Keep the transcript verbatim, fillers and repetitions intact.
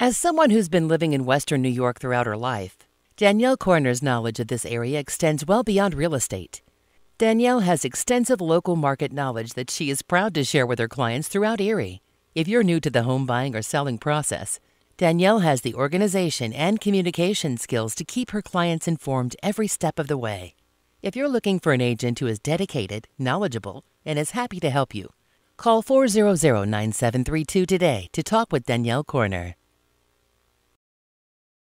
As someone who's been living in Western New York throughout her life, Danielle Koerner's knowledge of this area extends well beyond real estate. Danielle has extensive local market knowledge that she is proud to share with her clients throughout Erie. If you're new to the home buying or selling process, Danielle has the organization and communication skills to keep her clients informed every step of the way. If you're looking for an agent who is dedicated, knowledgeable, and is happy to help you, call four zero zero, nine seven three two today to talk with Danielle Koerner.